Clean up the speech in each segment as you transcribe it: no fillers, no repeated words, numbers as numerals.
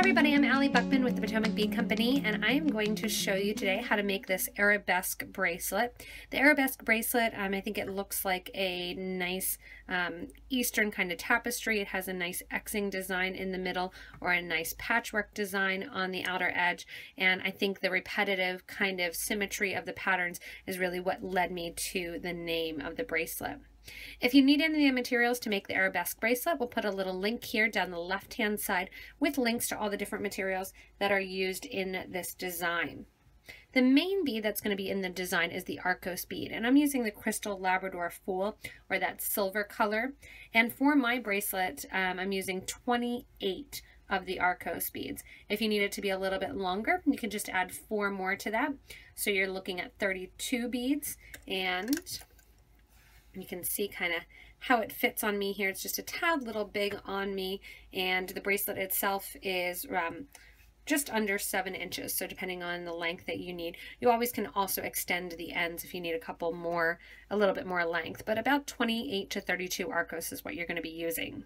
Hi everybody, I'm Allie Buckman with the Potomac Bead Company, and I am going to show you today how to make this arabesque bracelet. The arabesque bracelet, I think it looks like a nice Eastern kind of tapestry. It has a nice Xing design in the middle or a nice patchwork design on the outer edge, and I think the repetitive kind of symmetry of the patterns is really what led me to the name of the bracelet. If you need any of the materials to make the arabesque bracelet, we'll put a little link here down the left-hand side with links to all the different materials that are used in this design. The main bead that's going to be in the design is the Arcos bead, and I'm using the Crystal Labrador Fool, or that silver color. And for my bracelet, I'm using 28 of the Arcos beads. If you need it to be a little bit longer, you can just add 4 more to that. So you're looking at 32 beads, and you can see kind of how it fits on me here. It's just a tad little big on me, and the bracelet itself is just under 7 inches. So depending on the length that you need, you always can also extend the ends if you need a little bit more length, but about 28 to 32 Arcos is what you're going to be using.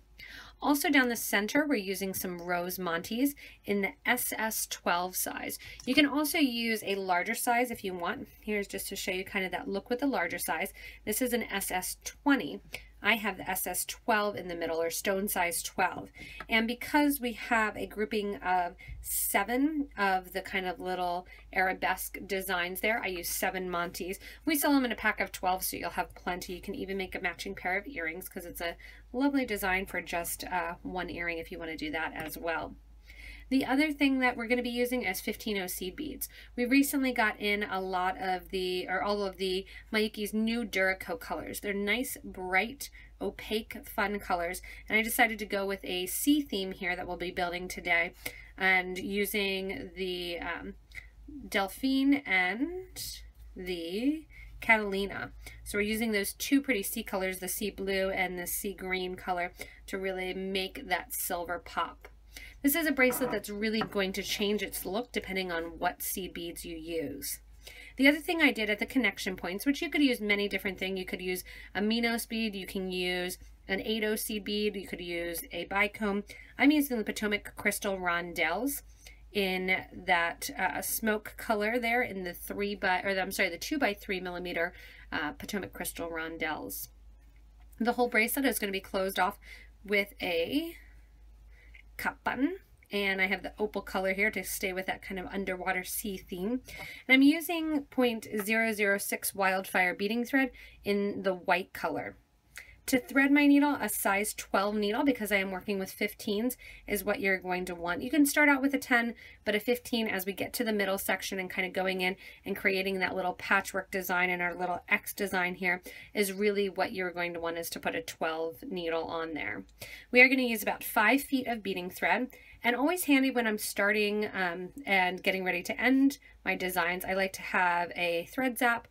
Also down the center, we're using some Rose Montes in the SS12 size. You can also use a larger size if you want. Here's just to show you kind of that look with the larger size. This is an SS20. I have the SS12 in the middle, or stone size 12. And because we have a grouping of 7 of the kind of little arabesque designs there, I use 7 Montes. We sell them in a pack of 12, so you'll have plenty. You can even make a matching pair of earrings because it's a lovely design for just one earring if you want to do that as well. The other thing that we're going to be using is 15-0 seed beads. We recently got in a lot of the, or all of the Mayuki's new Duracoat colors. They're nice, bright, opaque, fun colors, and I decided to go with a sea theme here that we'll be building today, and using the Delphine and the Catalina. So we're using those 2 pretty sea colors, the sea blue and the sea green color, to really make that silver pop. This is a bracelet that's really going to change its look depending on what seed beads you use. The other thing I did at the connection points, which you could use many different things, you could use a Minos bead, you can use an 8-0 seed bead, you could use a bicomb. I'm using the Potomac Crystal Rondelles in that smoke color there, in the 2 by 3 millimeter Potomac Crystal Rondelles. The whole bracelet is going to be closed off with a cup button, and I have the opal color here to stay with that kind of underwater sea theme, and I'm using 0.006 wildfire beading thread in the white color. To thread my needle, a size 12 needle, because I am working with 15s, is what you're going to want. You can start out with a 10, but a 15 as we get to the middle section and kind of going in and creating that little patchwork design and our little X design here is really what you're going to want, is to put a 12 needle on there. We are going to use about 5 feet of beading thread, and always handy when I'm starting and getting ready to end my designs, I like to have a thread zap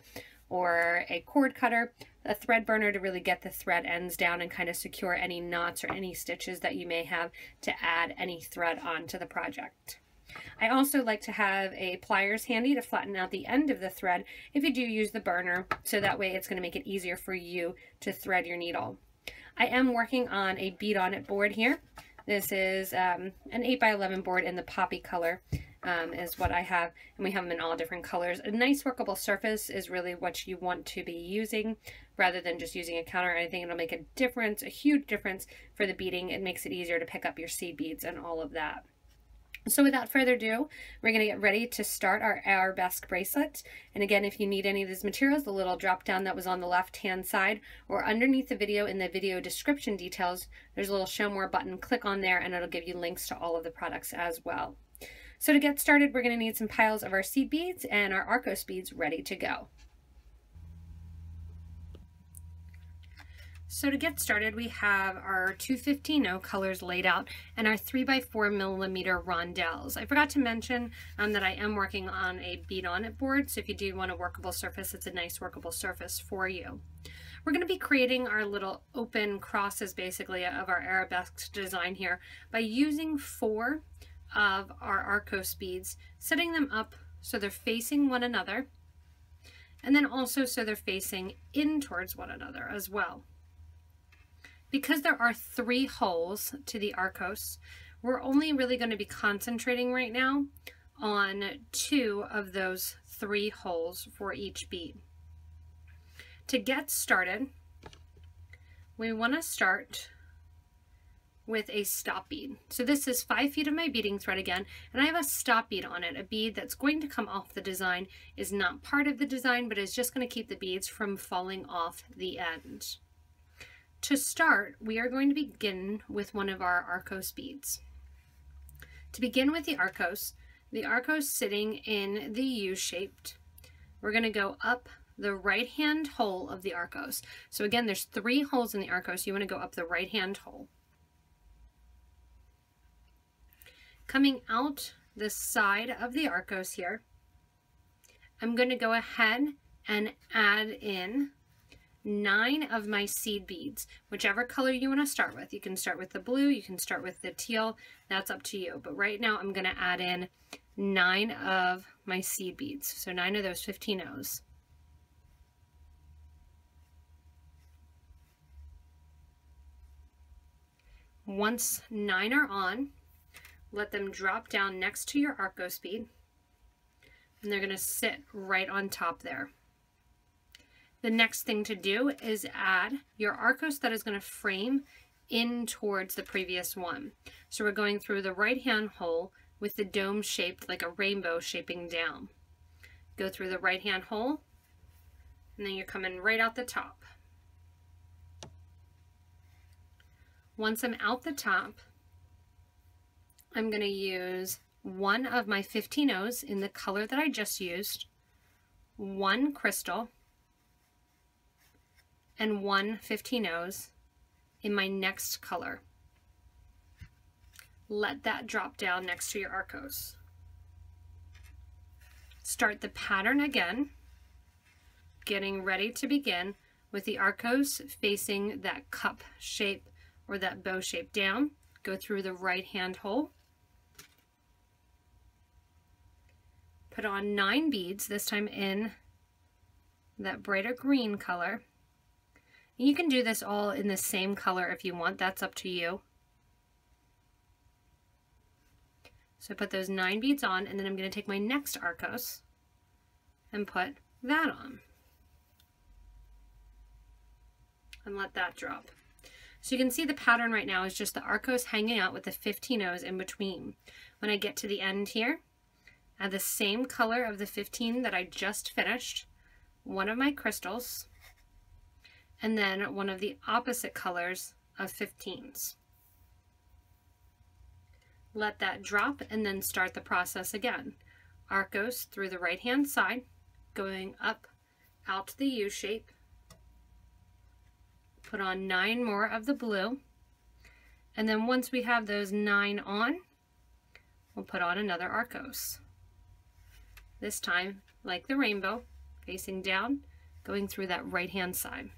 or a cord cutter, a thread burner to really get the thread ends down and kind of secure any knots or any stitches that you may have to add any thread onto the project. I also like to have a pliers handy to flatten out the end of the thread if you do use the burner, so that way it's going to make it easier for you to thread your needle. I am working on a bead on it board here. This is an 8x11 board in the poppy color. Is what I have, and we have them in all different colors. A nice workable surface is really what you want to be using, rather than just using a counter or anything. It'll make a difference, a huge difference for the beading. It makes it easier to pick up your seed beads and all of that. So without further ado, we're going to get ready to start our arabesque bracelet. And again, if you need any of these materials, the little drop down that was on the left hand side or underneath the video in the video description details, there's a little show more button. Click on there and it'll give you links to all of the products as well. So to get started, we're going to need some piles of our seed beads and our Arcos beads ready to go. So to get started, we have our 2 15-0 colors laid out and our 3 by 4 millimeter rondelles. I forgot to mention that I am working on a bead on it board, so if you do want a workable surface, it's a nice workable surface for you. We're going to be creating our little open crosses, basically, of our arabesque design here by using 4 of our Arcos beads, setting them up so they're facing one another, and then also so they're facing in towards one another as well. Because there are 3 holes to the Arcos, We're only really going to be concentrating right now on two of those three holes for each bead. To get started, we want to start with a stop bead. So this is 5 feet of my beading thread again, and I have a stop bead on it, a bead that's going to come off the design, is not part of the design, but is just going to keep the beads from falling off the end. To start, we are going to begin with one of our Arcos beads. To begin with the Arcos sitting in the U-shaped, we're going to go up the right-hand hole of the Arcos. So again, there's three holes in the Arcos. You want to go up the right-hand hole. Coming out the side of the Arcos here, I'm going to go ahead and add in 9 of my seed beads, whichever color you want to start with. You can start with the blue, you can start with the teal, that's up to you. But right now I'm going to add in 9 of my seed beads, so 9 of those 15 O's. Once 9 are on, let them drop down next to your Arcos bead, and they're going to sit right on top there. The next thing to do is add your Arcos that is going to frame in towards the previous one. So we're going through the right-hand hole with the dome shaped like a rainbow shaping down. Go through the right-hand hole, and then you're coming right out the top. Once I'm out the top, I'm going to use one of my 15 O's in the color that I just used, one crystal, and one 15 O's in my next color. Let that drop down next to your Arcos. Start the pattern again, getting ready to begin with the Arcos facing that cup shape or that bow shape down. Go through the right-hand hole. Put on 9 beads, this time in that brighter green color. You can do this all in the same color if you want, that's up to you. So put those 9 beads on, and then I'm going to take my next Arcos and put that on. And let that drop. So you can see the pattern right now is just the Arcos hanging out with the 15 O's in between. When I get to the end here, add the same color of the 15 that I just finished, one of my crystals, and then one of the opposite colors of 15s. Let that drop and then start the process again. Arcos through the right-hand side, going up out the U shape. Put on 9 more of the blue, and then once we have those 9 on, we'll put on another Arcos. This time, like the rainbow, facing down, going through that right-hand side.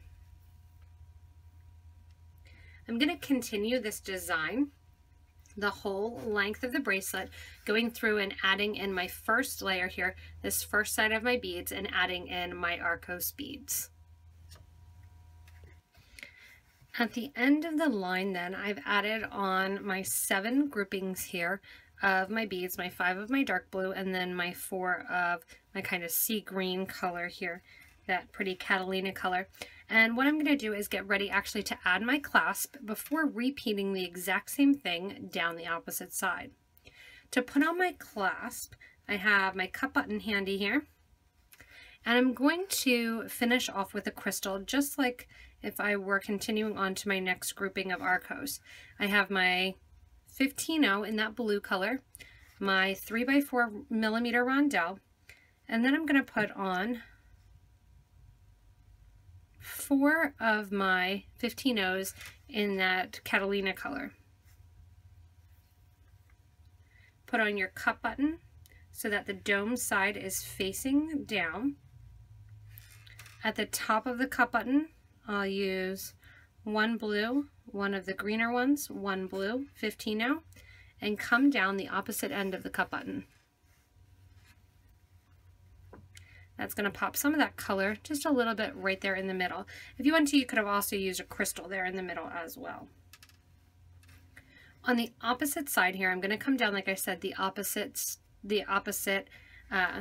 I'm going to continue this design the whole length of the bracelet, going through and adding in my first layer here, this first side of my beads, and adding in my Arcos beads. At the end of the line then, I've added on my 7 groupings here of my beads, my 5 of my dark blue, and then my 4 of my kind of sea green color here, that pretty Catalina color. And what I'm going to do is get ready actually to add my clasp before repeating the exact same thing down the opposite side. To put on my clasp, I have my cup button handy here, and I'm going to finish off with a crystal, just like if I were continuing on to my next grouping of Arcos. I have my 15O in that blue color, my 3x4mm rondelle, and then I'm going to put on 4 of my 15 O's in that Catalina color. Put on your cup button so that the dome side is facing down. At the top of the cup button, I'll use one blue, one of the greener ones, one blue, 15O, and come down the opposite end of the cup button. That's going to pop some of that color just a little bit right there in the middle. If you want to, you could have also used a crystal there in the middle as well. On the opposite side here, I'm going to come down, like I said, the opposite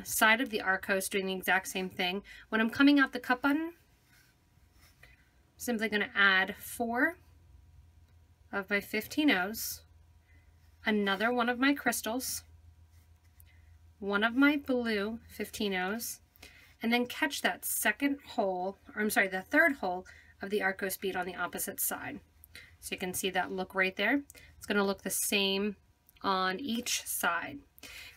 side of the Arcos, doing the exact same thing. When I'm coming out the cup button, I'm simply going to add 4 of my 15 O's, another one of my crystals, one of my blue 15 O's, and then catch that second hole, or I'm sorry, the third hole of the Arcos bead on the opposite side. So you can see that look right there. It's going to look the same on each side.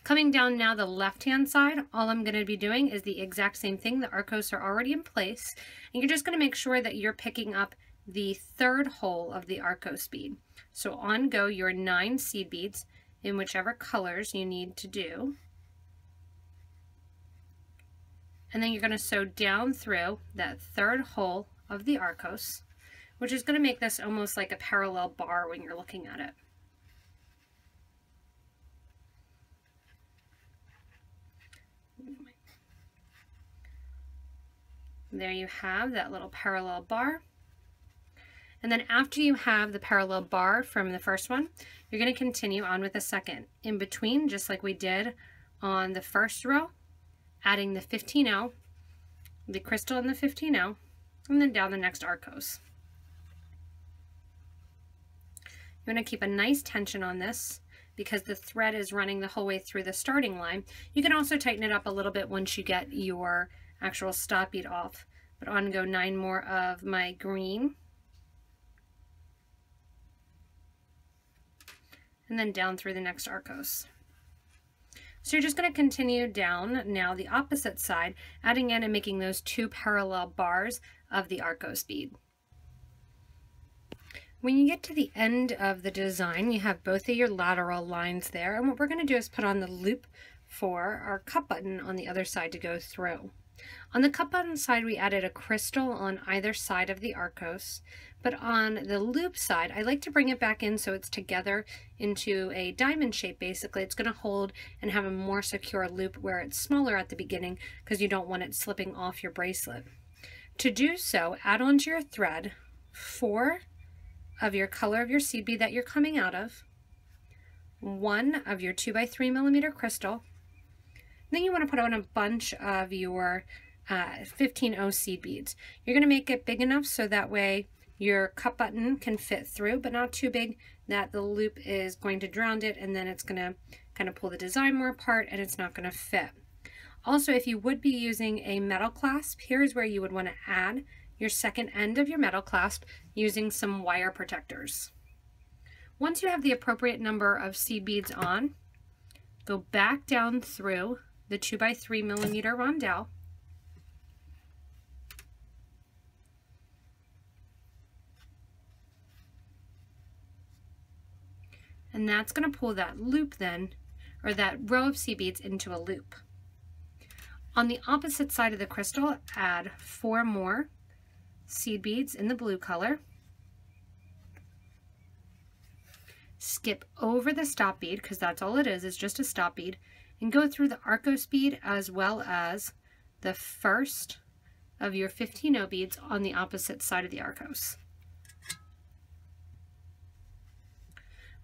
Coming down now the left-hand side, all I'm going to be doing is the exact same thing. The Arcos are already in place, and you're just going to make sure that you're picking up the third hole of the Arcos bead. So on go your 9 seed beads in whichever colors you need to do. And then you're going to sew down through that third hole of the Arcos, which is going to make this almost like a parallel bar when you're looking at it. There you have that little parallel bar. And then after you have the parallel bar from the first one, you're going to continue on with the second. In between, just like we did on the first row, adding the 15O, the crystal and the 15O, and then down the next Arcos. You want to keep a nice tension on this because the thread is running the whole way through the starting line. You can also tighten it up a little bit once you get your actual stop bead off. But on go 9 more of my green. And then down through the next Arcos. So you're just going to continue down now the opposite side, adding in and making those 2 parallel bars of the Arcos bead. When you get to the end of the design, you have both of your lateral lines there, and what we're going to do is put on the loop for our cup button on the other side to go through. On the cup button side, we added a crystal on either side of the Arcos, but on the loop side, I like to bring it back in so it's together into a diamond shape. Basically, it's going to hold and have a more secure loop where it's smaller at the beginning because you don't want it slipping off your bracelet. To do so, add onto your thread 4 of your color of your seed bead that you're coming out of, 1 of your 2 by 3 millimeter crystal. Then you want to put on a bunch of your 15O seed beads. You're going to make it big enough so that way your cup button can fit through, but not too big that the loop is going to drown it, and then it's going to kind of pull the design more apart and it's not going to fit. Also, if you would be using a metal clasp, here's where you would want to add your second end of your metal clasp using some wire protectors. Once you have the appropriate number of seed beads on, go back down through the 2 by 3 millimeter rondelle. And that's going to pull that loop then, or that row of seed beads, into a loop. On the opposite side of the crystal, add 4 more seed beads in the blue color. Skip over the stop bead, because that's all it is just a stop bead, and go through the Arcos bead as well as the first of your 15O beads on the opposite side of the Arcos.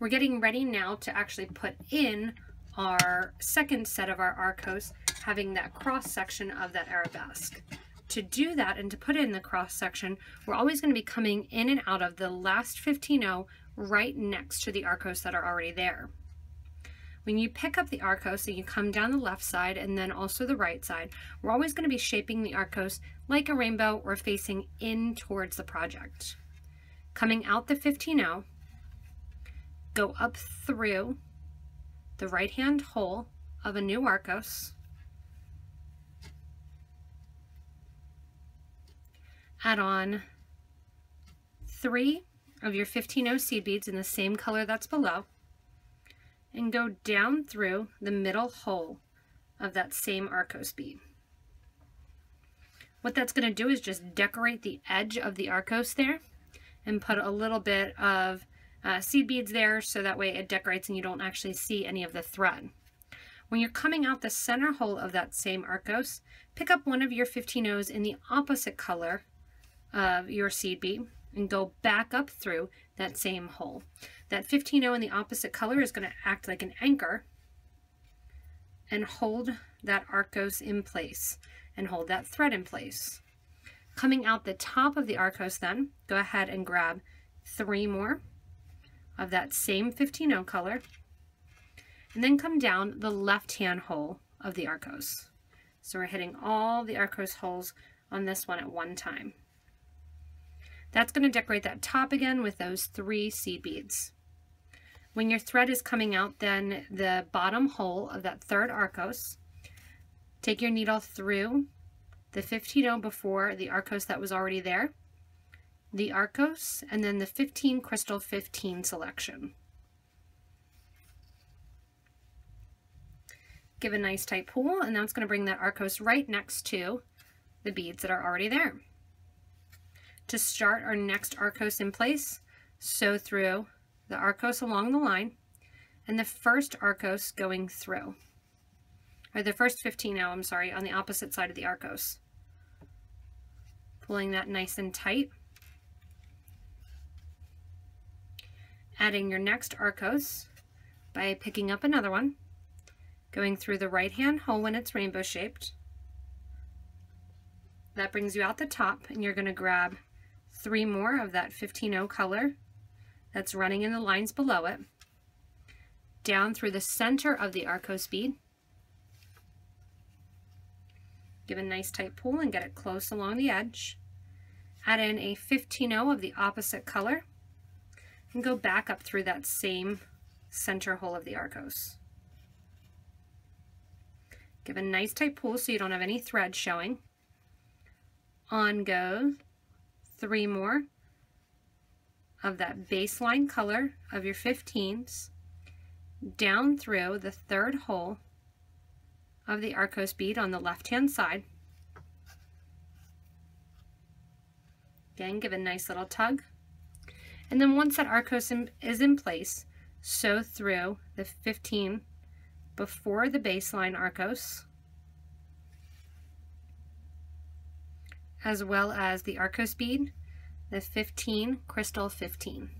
We're getting ready now to actually put in our second set of our Arcos, having that cross section of that arabesque. To do that and to put in the cross section, we're always going to be coming in and out of the last 15O right next to the Arcos that are already there. When you pick up the Arcos and you come down the left side and then also the right side, we're always going to be shaping the Arcos like a rainbow or facing in towards the project. Coming out the 15O, go up through the right hand hole of a new Arcos. Add on 3 of your 15O seed beads in the same color that's below, and go down through the middle hole of that same Arcos bead. What that's going to do is just decorate the edge of the Arcos there and put a little bit of seed beads there, so that way it decorates and you don't actually see any of the thread. When you're coming out the center hole of that same Arcos, pick up one of your 15Os in the opposite color of your seed bead, and go back up through that same hole. That 15-0 in the opposite color is going to act like an anchor and hold that Arcos in place and hold that thread in place. Coming out the top of the Arcos then, go ahead and grab 3 more of that same 15-0 color and then come down the left-hand hole of the Arcos. So we're hitting all the Arcos holes on this one at one time. That's going to decorate that top again with those 3 seed beads. When your thread is coming out, then the bottom hole of that third Arcos, take your needle through the 15-0 before the Arcos that was already there, the Arcos, and then the 15 crystal 15 selection. Give a nice tight pull, and that's going to bring that Arcos right next to the beads that are already there. To start our next Arcos in place, sew through the Arcos along the line and the first Arcos going through, or the first 15 now, I'm sorry, on the opposite side of the Arcos. Pulling that nice and tight. Adding your next Arcos by picking up another one, going through the right hand hole when it's rainbow shaped. That brings you out the top, and you're going to grab 3 more of that 15-0 color that's running in the lines below it, down through the center of the Arcos bead. Give a nice tight pull and get it close along the edge. Add in a 15-0 of the opposite color and go back up through that same center hole of the Arcos. Give a nice tight pull so you don't have any thread showing. On goes 3 more of that baseline color of your 15s down through the third hole of the Arcos bead on the left hand side. Again, give a nice little tug, and then once that Arcos is in place, sew through the 15 before the baseline Arcos, as well as the Arcos bead, the 15 crystal 15.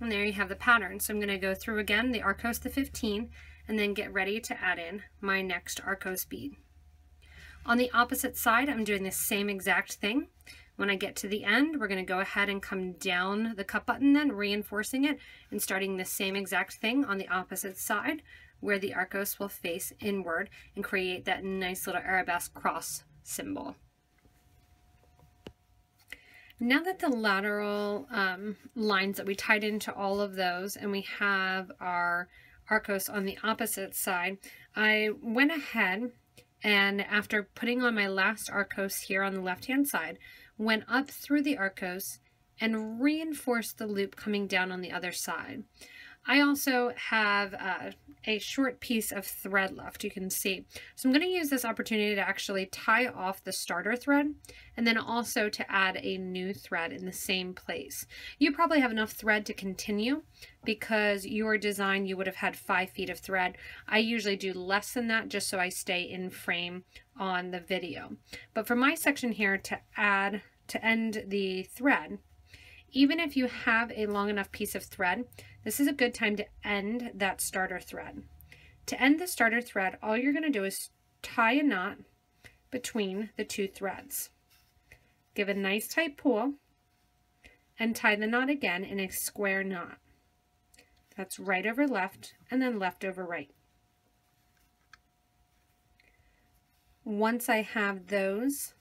And there you have the pattern. So I'm going to go through again the Arcos, the 15, and then get ready to add in my next Arcos bead. On the opposite side, I'm doing the same exact thing. When I get to the end, we're going to go ahead and come down the cup button then, reinforcing it and starting the same exact thing on the opposite side, where the Arcos will face inward and create that nice little arabesque cross symbol. Now that the lateral lines that we tied into all of those, and we have our Arcos on the opposite side, I went ahead and, after putting on my last Arcos here on the left-hand side, went up through the Arcos and reinforced the loop coming down on the other side. I also have a short piece of thread left, you can see. So I'm going to use this opportunity to actually tie off the starter thread and then also to add a new thread in the same place. You probably have enough thread to continue, because your design you would have had 5 feet of thread. I usually do less than that just so I stay in frame on the video. But for my section here to end the thread, even if you have a long enough piece of thread, this is a good time to end that starter thread. To end the starter thread, all you're going to do is tie a knot between the 2 threads. Give a nice tight pull and tie the knot again in a square knot. That's right over left and then left over right. Once I have those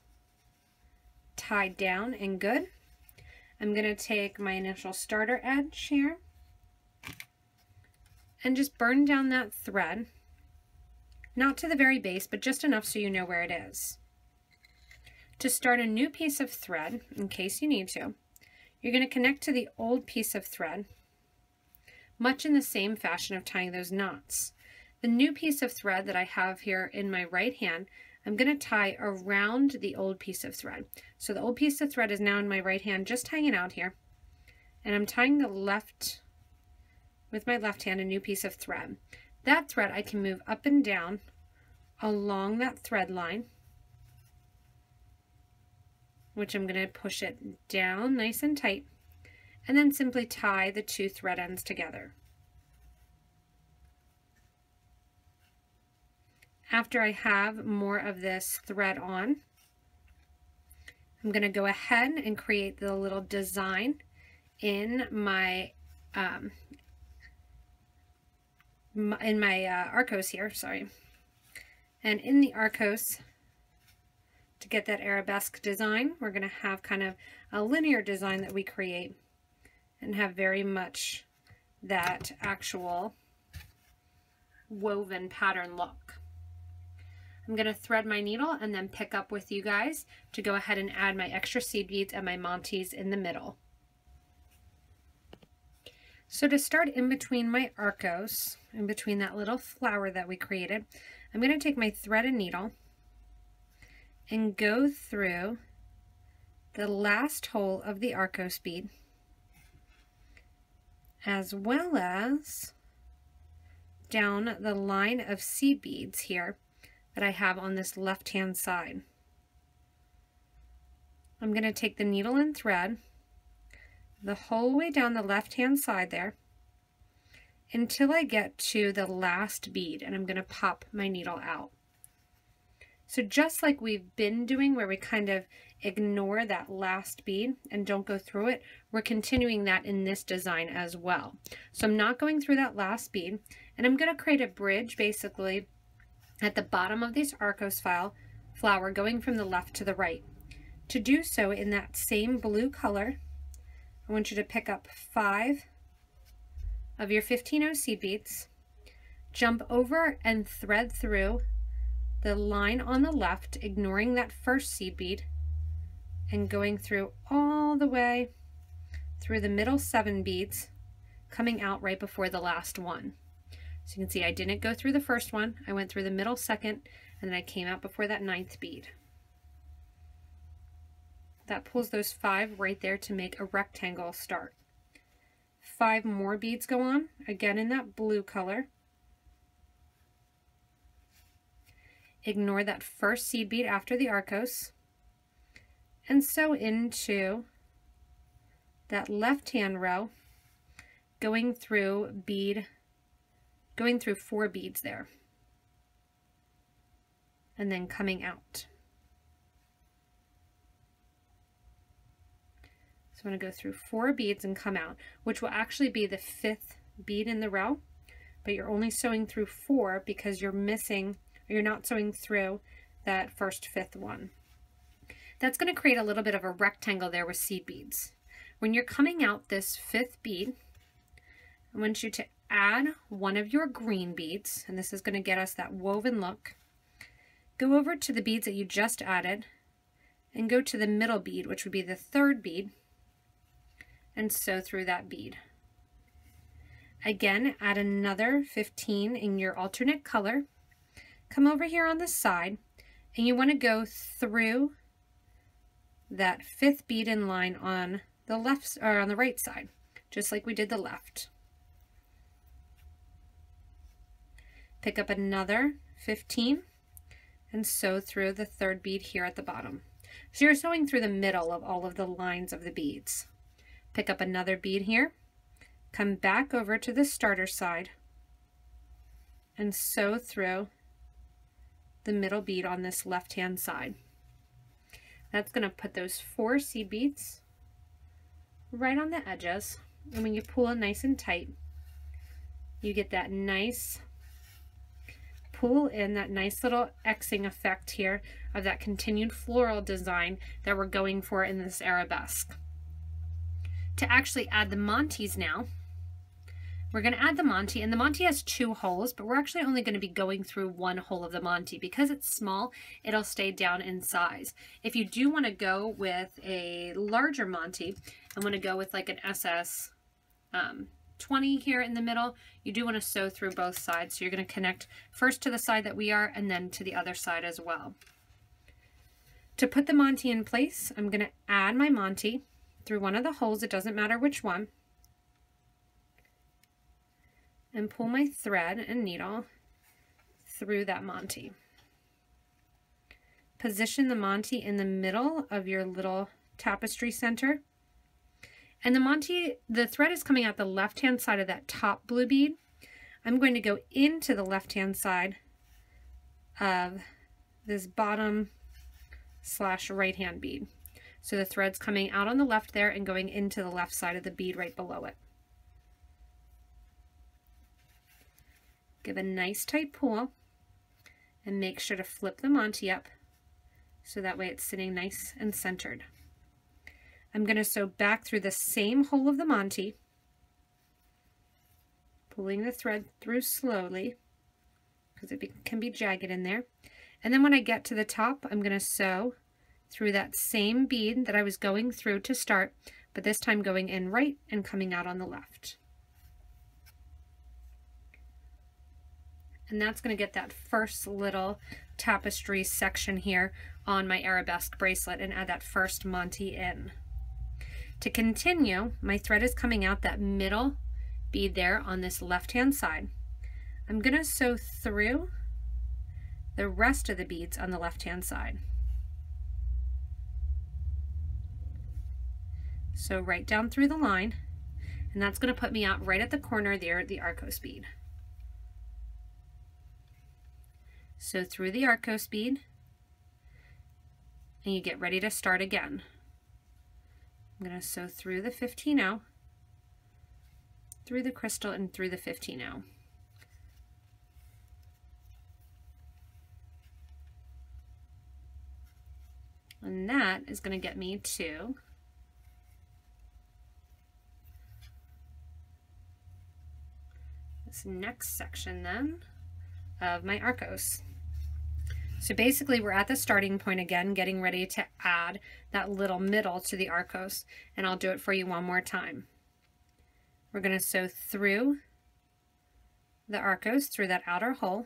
tied down and good, I'm going to take my initial starter edge here and just burn down that thread, not to the very base, but just enough so you know where it is. To start a new piece of thread, in case you need to, you're going to connect to the old piece of thread, much in the same fashion of tying those knots. The new piece of thread that I have here in my right hand, I'm going to tie around the old piece of thread. So the old piece of thread is now in my right hand, just hanging out here. And I'm tying the left, with my left hand, a new piece of thread. That thread I can move up and down along that thread line which I'm going to push it down nice and tight, and then simply tie the two thread ends together. After I have more of this thread on, I'm going to go ahead and create the little design in my Arcos here, sorry. And in the Arcos, to get that arabesque design, we're going to have kind of a linear design that we create and have very much that actual woven pattern look. I'm going to thread my needle and then pick up with you guys to go ahead and add my extra seed beads and my Montes in the middle. So to start in between my Arcos, in between that little flower that we created, I'm going to take my thread and needle and go through the last hole of the Arcos bead, as well as down the line of seed beads here that I have on this left-hand side. I'm going to take the needle and thread the whole way down the left-hand side there until I get to the last bead, and I'm going to pop my needle out. So just like we've been doing where we kind of ignore that last bead and don't go through it, we're continuing that in this design as well. So I'm not going through that last bead, and I'm going to create a bridge basically at the bottom of this Arcos flower going from the left to the right. To do so, in that same blue color, I want you to pick up 5 of your 15-0 seed beads, jump over and thread through the line on the left, ignoring that first seed bead, and going through all the way through the middle 7 beads, coming out right before the last one. So you can see I didn't go through the first one, I went through the middle 2nd, and then I came out before that 9th bead. That pulls those 5 right there to make a rectangle start. 5 more beads go on, again in that blue color. Ignore that first seed bead after the Arcos, and sew into that left-hand row, going through 4 beads there, and then coming out. So I'm going to go through 4 beads and come out, which will actually be the 5th bead in the row, but you're only sewing through 4 because you're missing, or you're not sewing through that first 5th one. That's going to create a little bit of a rectangle there with seed beads. When you're coming out this 5th bead, I want you to add one of your green beads, and this is going to get us that woven look. Go over to the beads that you just added and go to the middle bead, which would be the 3rd bead, and sew through that bead. Again, add another 15 in your alternate color. Come over here on this side, and you want to go through that 5th bead in line on the left, or on the right side, just like we did the left. Pick up another 15 and sew through the 3rd bead here at the bottom. So you're sewing through the middle of all of the lines of the beads. Pick up another bead here, come back over to the starter side, and sew through the middle bead on this left-hand side. That's going to put those 4 seed beads right on the edges, and when you pull it nice and tight, you get that nice pull in, that nice little Xing effect here of that continued floral design that we're going for in this arabesque. To actually add the Montes now, we're going to add the Monte, and the Monte has 2 holes, but we're actually only going to be going through 1 hole of the Monte. Because it's small, it'll stay down in size. If you do want to go with a larger Monte, and want to go with like an SS 20 here in the middle, you do want to sew through both sides. So you're going to connect first to the side that we are and then to the other side as well. To put the Monte in place, I'm going to add my Monte through one of the holes, it doesn't matter which one, and pull my thread and needle through that Monte. Position the Monty in the middle of your little tapestry center. And the Monty, the thread is coming out the left-hand side of that top blue bead. I'm going to go into the left-hand side of this bottom slash right-hand bead. So the thread's coming out on the left there and going into the left side of the bead right below it. Give a nice tight pull and make sure to flip the Monty up so that way it's sitting nice and centered. I'm going to sew back through the same hole of the Monty, pulling the thread through slowly because it can be jagged in there. And then when I get to the top, I'm going to sew through that same bead that I was going through to start, but this time going in right and coming out on the left. And that's going to get that first little tapestry section here on my arabesque bracelet and add that first Monty in. To continue, my thread is coming out that middle bead there on this left-hand side. I'm going to sew through the rest of the beads on the left-hand side. So right down through the line, and that's going to put me out right at the corner there, the Arcos bead. So through the Arcos bead, and you get ready to start again. I'm going to sew through the 15-0, through the crystal, and through the 15-0. And that is going to get me to this next section then of my Arcos. So basically we're at the starting point again, getting ready to add that little middle to the Arcos, and I'll do it for you one more time. We're going to sew through the Arcos, through that outer hole,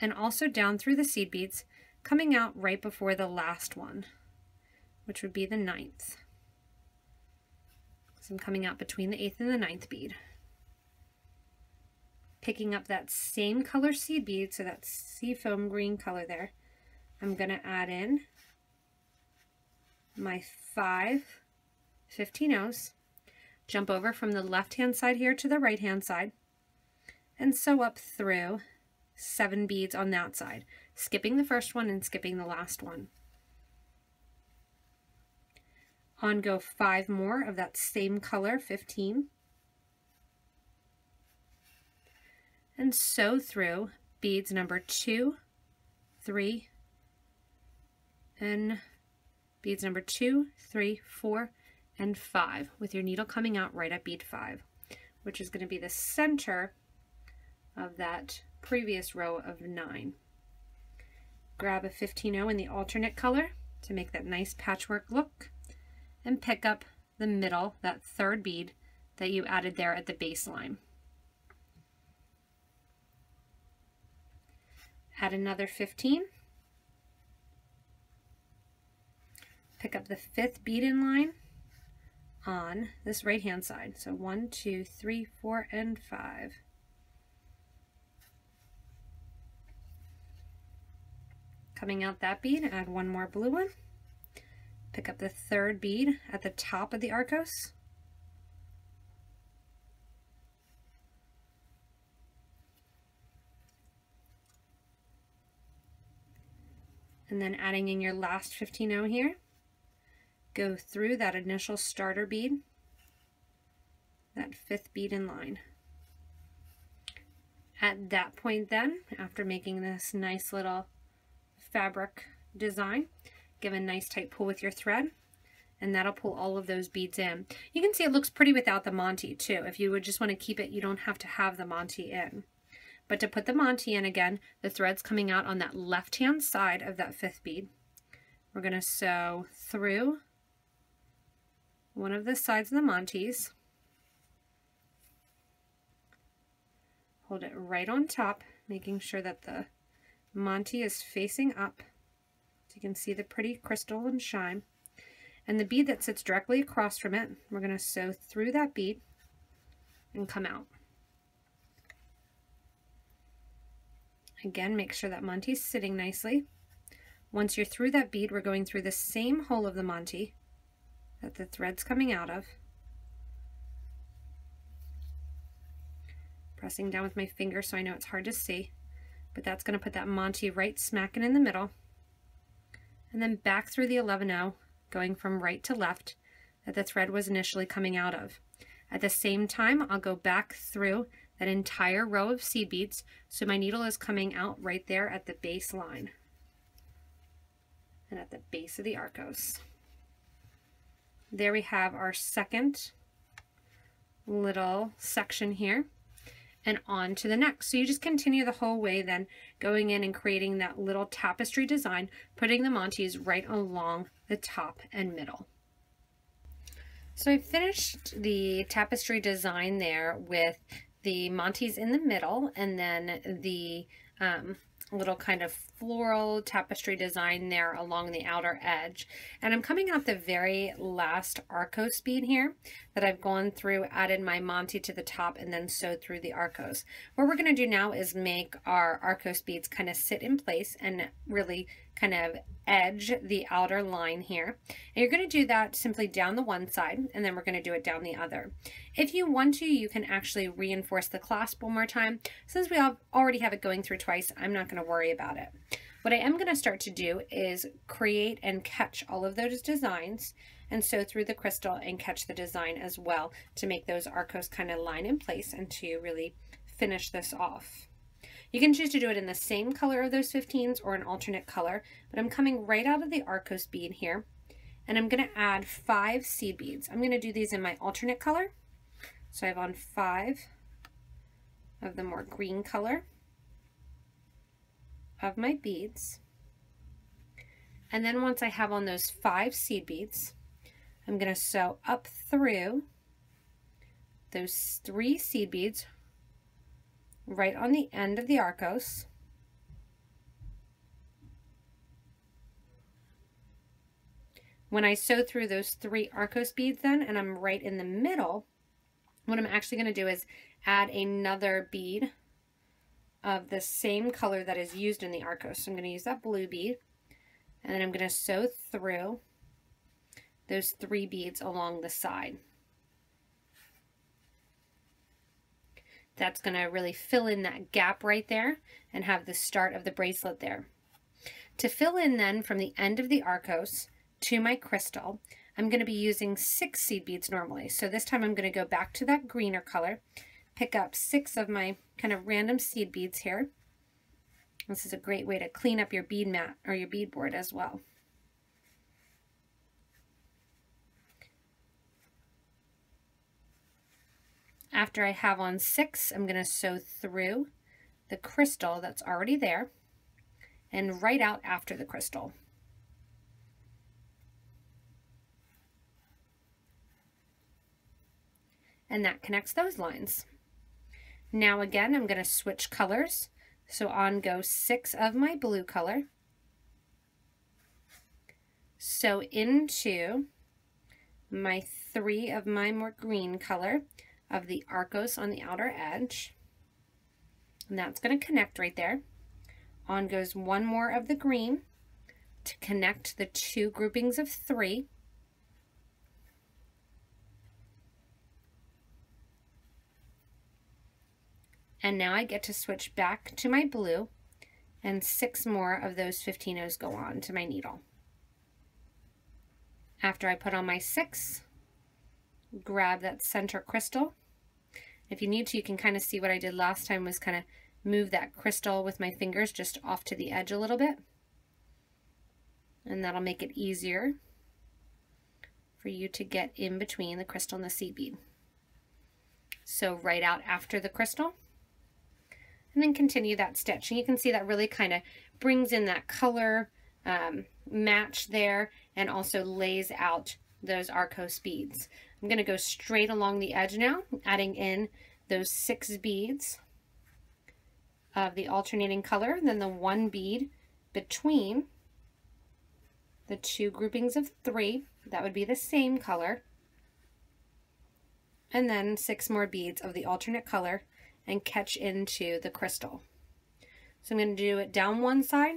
and also down through the seed beads, coming out right before the last one, which would be the 9th. So I'm coming out between the 8th and the 9th bead. Picking up that same color seed bead, so that seafoam green color there, I'm going to add in my 5 15-0s, jump over from the left-hand side here to the right-hand side, and sew up through 7 beads on that side, skipping the first one and skipping the last one. On go 5 more of that same color, 15. And sew through beads number 2, 3, and beads number 2, 3, 4, and 5 with your needle coming out right at bead 5, which is going to be the center of that previous row of 9. Grab a 15-0 in the alternate color to make that nice patchwork look and pick up the middle, that third bead that you added there at the baseline. Add another 15, pick up the 5th bead in line on this right hand side. So 1, 2, 3, 4, and 5. Coming out that bead, add one more blue one, pick up the 3rd bead at the top of the Arcos, and then adding in your last 15-0 here, go through that initial starter bead, that 5th bead in line. At that point then, after making this nice little fabric design, give a nice tight pull with your thread, and that'll pull all of those beads in. You can see it looks pretty without the Monty too. If you would just want to keep it, you don't have to have the Monty in. But to put the Monty in again, the thread's coming out on that left-hand side of that 5th bead. We're going to sew through one of the sides of the Monties. Hold it right on top, making sure that the Monty is facing up so you can see the pretty crystal and shine. And the bead that sits directly across from it, we're going to sew through that bead and come out. Again, make sure that Monte's sitting nicely. Once you're through that bead, we're going through the same hole of the Monte that the thread's coming out of. Pressing down with my finger so I know it's hard to see, but that's going to put that Monte right smacking in the middle. And then back through the 11-0, going from right to left that the thread was initially coming out of. At the same time, I'll go back through that entire row of seed beads, so my needle is coming out right there at the base line and at the base of the Arcos. There we have our second little section here, and on to the next. So you just continue the whole way, then going in and creating that little tapestry design, putting the Montes right along the top and middle. So I finished the tapestry design there with the Montes in the middle, and then the little kind of floral tapestry design there along the outer edge. And I'm coming out the very last Arcos bead here that I've gone through, added my Monte to the top, and then sewed through the Arcos. What we're going to do now is make our Arcos beads kind of sit in place and really kind of edge the outer line here. And you're going to do that simply down the one side, and then we're going to do it down the other. If you want to, you can actually reinforce the clasp one more time. Since we already have it going through twice, I'm not going to worry about it. What I am going to start to do is create and catch all of those designs and sew through the crystal and catch the design as well to make those Arcos kind of line in place and to really finish this off. You can choose to do it in the same color of those 15s or an alternate color, but I'm coming right out of the Arcos bead here, and I'm going to add 5 seed beads. I'm going to do these in my alternate color. So I have on 5 of the more green color of my beads. And then once I have on those 5 seed beads, I'm going to sew up through those 3 seed beads right on the end of the Arcos, when I sew through those 3 Arcos beads then, and I'm right in the middle, what I'm actually going to do is add another bead of the same color that is used in the Arcos. So I'm going to use that blue bead, and then I'm going to sew through those 3 beads along the side. That's going to really fill in that gap right there and have the start of the bracelet there. To fill in then from the end of the Arcos to my crystal, I'm going to be using 6 seed beads normally. So this time I'm going to go back to that greener color, pick up 6 of my kind of random seed beads here. This is a great way to clean up your bead mat or your bead board as well. After I have on 6, I'm going to sew through the crystal that's already there and right out after the crystal. And that connects those lines. Now again, I'm going to switch colors. So on go 6 of my blue color, sew into my 3 of my more green color of the Arcos on the outer edge, and that's going to connect right there. On goes 1 more of the green to connect the 2 groupings of 3. And now I get to switch back to my blue, and 6 more of those 15-0s go on to my needle. After I put on my 6, grab that center crystal. If you need to, you can kind of see what I did last time was kind of move that crystal with my fingers just off to the edge a little bit, and that'll make it easier for you to get in between the crystal and the seed bead. So right out after the crystal, and then continue that stitch. And you can see that really kind of brings in that color match there, and also lays out those Arcos beads. I'm going to go straight along the edge now, adding in those 6 beads of the alternating color, and then the 1 bead between the 2 groupings of 3. That would be the same color. And then 6 more beads of the alternate color and catch into the crystal. So I'm going to do it down one side,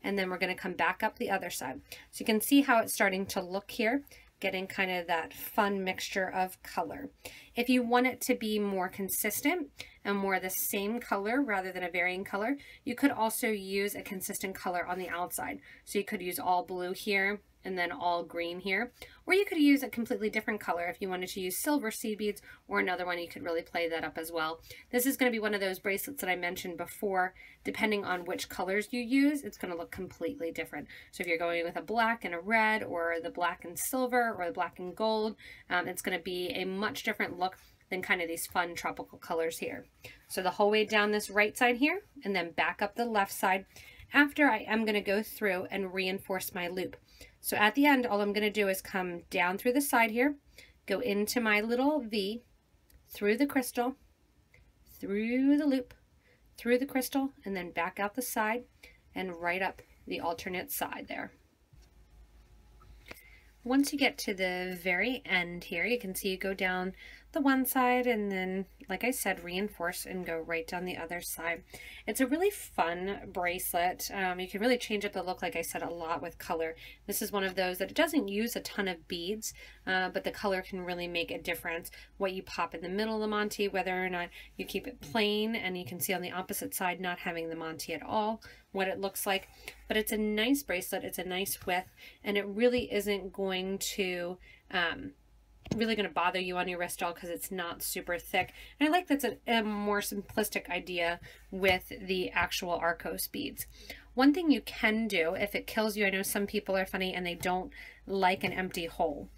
and then we're going to come back up the other side. So you can see how it's starting to look here, getting kind of that fun mixture of color. If you want it to be more consistent and more the same color rather than a varying color, you could also use a consistent color on the outside. So you could use all blue here and then all green here, or you could use a completely different color if you wanted to use silver seed beads or another one. You could really play that up as well. This is going to be one of those bracelets that I mentioned before. Depending on which colors you use, it's going to look completely different. So if you're going with a black and a red, or the black and silver, or the black and gold, it's going to be a much different look than kind of these fun tropical colors here. So the whole way down this right side here, and then back up the left side. After, I am going to go through and reinforce my loop. So at the end, all I'm going to do is come down through the side here, go into my little V, through the crystal, through the loop, through the crystal, and then back out the side and right up the alternate side there. Once you get to the very end here, you can see you go down the one side and then, like I said, reinforce and go right down the other side. It's a really fun bracelet. You can really change up the look, like I said, a lot with color. This is one of those that it doesn't use a ton of beads, but the color can really make a difference. What you pop in the middle of the Monty, whether or not you keep it plain, and you can see on the opposite side not having the Monty at all, what it looks like. But it's a nice bracelet, it's a nice width, and it really isn't going to bother you on your wrist at all, because it's not super thick. And I like that's a more simplistic idea with the actual Arcos beads. One thing you can do, if it kills you, I know some people are funny and they don't like an empty hole.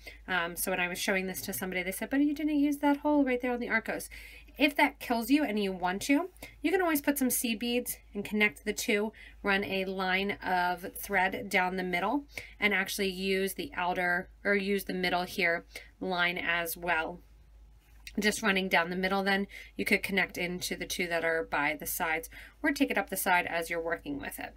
So when I was showing this to somebody, they said, but you didn't use that hole right there on the Arcos. If that kills you and you want to, you can always put some seed beads and connect the two, run a line of thread down the middle, and actually use the outer, or use the middle here, line as well. Just running down the middle, then you could connect into the two that are by the sides, or take it up the side as you're working with it.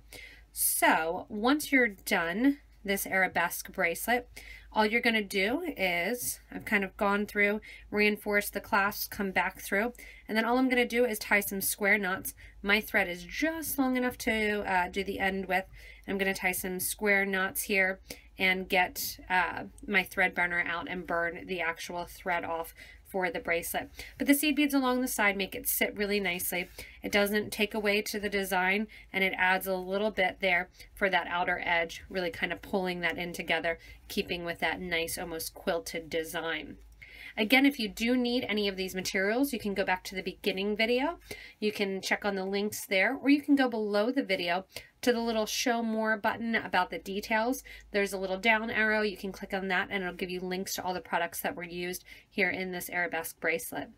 So once you're done this arabesque bracelet, all you're going to do is, I've kind of gone through, reinforced the clasp, come back through, and then all I'm going to do is tie some square knots. My thread is just long enough to do the end with. I'm going to tie some square knots here and get my thread burner out and burn the actual thread off for the bracelet. But the seed beads along the side make it sit really nicely. It doesn't take away to the design, and it adds a little bit there for that outer edge, really kind of pulling that in together, keeping with that nice almost quilted design. Again, if you do need any of these materials, you can go back to the beginning video. You can check on the links there, or you can go below the video to the little show more button about the details. There's a little down arrow. You can click on that and it'll give you links to all the products that were used here in this arabesque bracelet.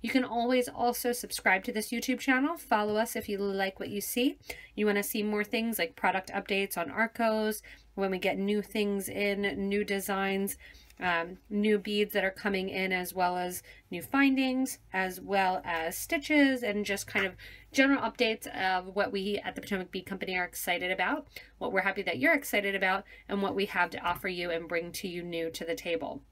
You can always also subscribe to this YouTube channel. Follow us if you like what you see. You want to see more things like product updates on Arcos, when we get new things in, new designs, new beads that are coming in, as well as new findings, as well as stitches, and just kind of general updates of what we at the Potomac Bead Company are excited about, what we're happy that you're excited about, and what we have to offer you and bring to you new to the table.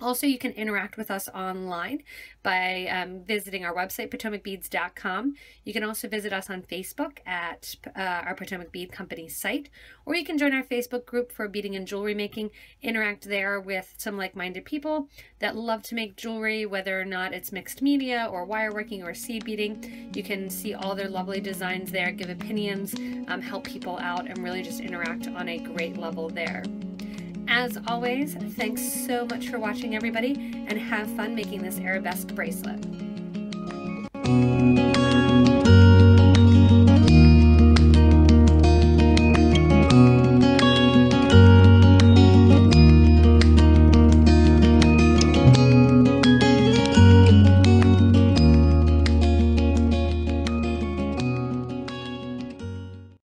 Also, you can interact with us online by visiting our website, potomacbeads.com. You can also visit us on Facebook at our Potomac Bead Company site, or you can join our Facebook group for beading and jewelry making. Interact there with some like-minded people that love to make jewelry, whether or not it's mixed media or wire working or seed beading. You can see all their lovely designs there, give opinions, help people out, and really just interact on a great level there. As always, thanks so much for watching, everybody, and have fun making this arabesque bracelet.